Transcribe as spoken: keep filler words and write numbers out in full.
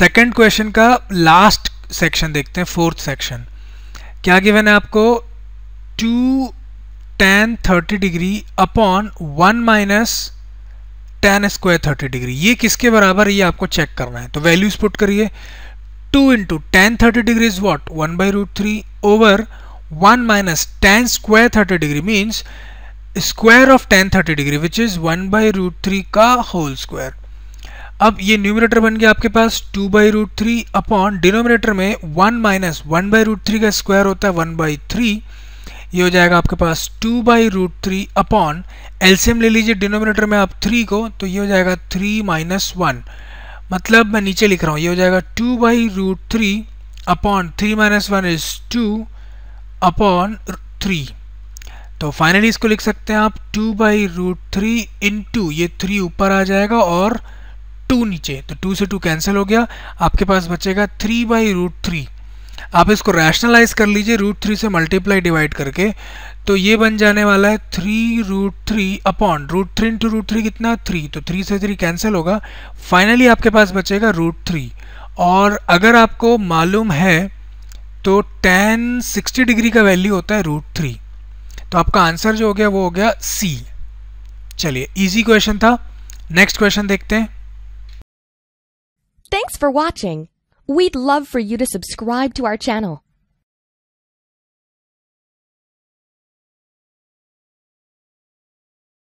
Second question का last section देखते हैं, फोर्थ सेक्शन। क्या गिवन है आपको? Two tan thirty degree upon one minus tan square thirty degree, ये किसके बराबर है ये आपको चेक करना है। तो वैल्यूज पुट करिए। Two into tan thirty degree is what? One by root three over one minus tan square thirty degree means square of tan thirty degree which is one by root three का whole square. अब ये numerator बन गया आपके पास two by root three upon denominator में one minus one by root three का square होता है वन बाई थ्री, ये हो जाएगा आपके पास two by root three upon LCM ले लीजिए डिनोमिनेटर में आप थ्री को, तो ये हो जाएगा थ्री माइनस वन, मतलब मैं नीचे लिख रहा हूँ, ये हो जाएगा two by root three upon three minus one is two upon three. तो फाइनली इसको लिख सकते हैं आप two by root three into, ये थ्री ऊपर आ जाएगा और टू नीचे, तो टू से टू कैंसिल हो गया, आपके पास बचेगा थ्री बाई रूट थ्री। आप इसको रैशनलाइज कर लीजिए रूट थ्री से मल्टीप्लाई डिवाइड करके, तो ये बन जाने वाला है three root three upon root three into root three कितना? थ्री, तो थ्री से थ्री कैंसिल होगा, फाइनली आपके पास बचेगा रूट थ्री। और अगर आपको मालूम है तो टेन सिक्सटी डिग्री का वैल्यू होता है रूट थ्री। तो आपका आंसर जो हो गया वो हो गया सी। चलिए, इजी क्वेश्चन था। नेक्स्ट क्वेश्चन देखते हैं। Thanks for watching. We'd love for you to subscribe to our channel.